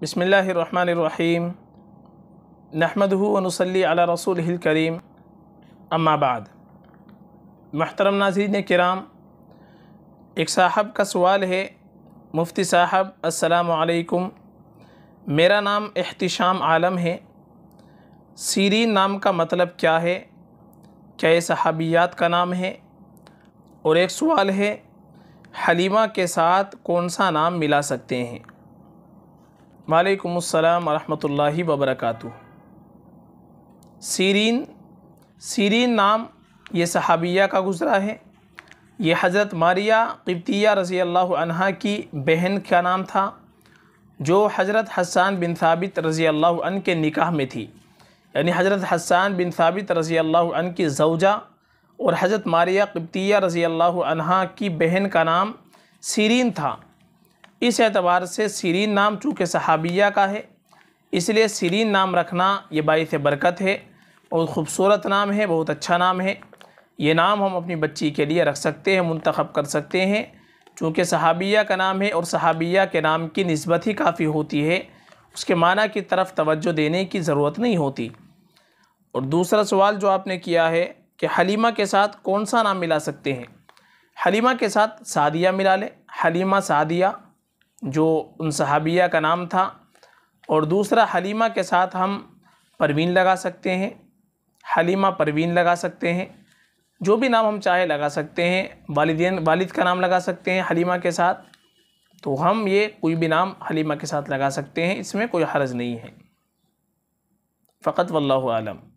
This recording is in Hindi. बिस्मिल्लाहिर्रहमानिर्रहीम नहमदुहु व नुसल्ली अला रसूलिहिल करीम अम्मा बाद। महतरम नाज़रीन किराम, एक साहब का सवाल है। मुफ्ती साहब अस्सलाम वालेकुम, मेरा नाम एहतिशाम आलम है। सीरीन नाम का मतलब क्या है? क्या ये सहाबियात का नाम है? और एक सवाल है, हलीमा के साथ कौन सा नाम मिला सकते हैं? वालेकुम अस्सलाम वरहमतुल्लाहि वबरकातुह। सीरीन नाम ये सहाबिया का गुज़रा है। ये हज़रत मारिया क़िब्तिया रज़ी अल्लाह अन्हा की बहन का नाम था, जो हज़रत हसन बिन साबित रज़ी अल्लाह अन्ह के निकाह में थी। यानी हज़रत हसन बिन साबित रज़ी अल्लाह अन्ह की ज़ौजा और हज़रत मारिया क़िब्तिया रज़ी अल्लाह अन्हा की बहन का नाम सीरीन था। इस एतबार से सीरीन नाम चूँकि सहाबिया का है, इसलिए सीरीन नाम रखना ये बाइस बरकत है और ख़ूबसूरत नाम है, बहुत अच्छा नाम है। ये नाम हम अपनी बच्ची के लिए रख सकते हैं, मुंतखब कर सकते हैं, चूँकि सहाबिया का नाम है और सहाबिया के नाम की निस्बत ही काफ़ी होती है, उसके माना की तरफ तवज्जो देने की ज़रूरत नहीं होती। और दूसरा सवाल जो आपने किया है कि हलीमा के साथ कौन सा नाम मिला सकते हैं? हलीमा के साथ सादिया मिला लें। हलीमा सादिया जो उन सहाबिया का नाम था। और दूसरा, हलीमा के साथ हम परवीन लगा सकते हैं, हलीमा परवीन लगा सकते हैं, जो भी नाम हम चाहे लगा सकते हैं। वालिद का नाम लगा सकते हैं हलीमा के साथ, तो हम ये कोई भी नाम हलीमा के साथ लगा सकते हैं, इसमें कोई हर्ज नहीं है। फ़कत वल्लाहु आलम।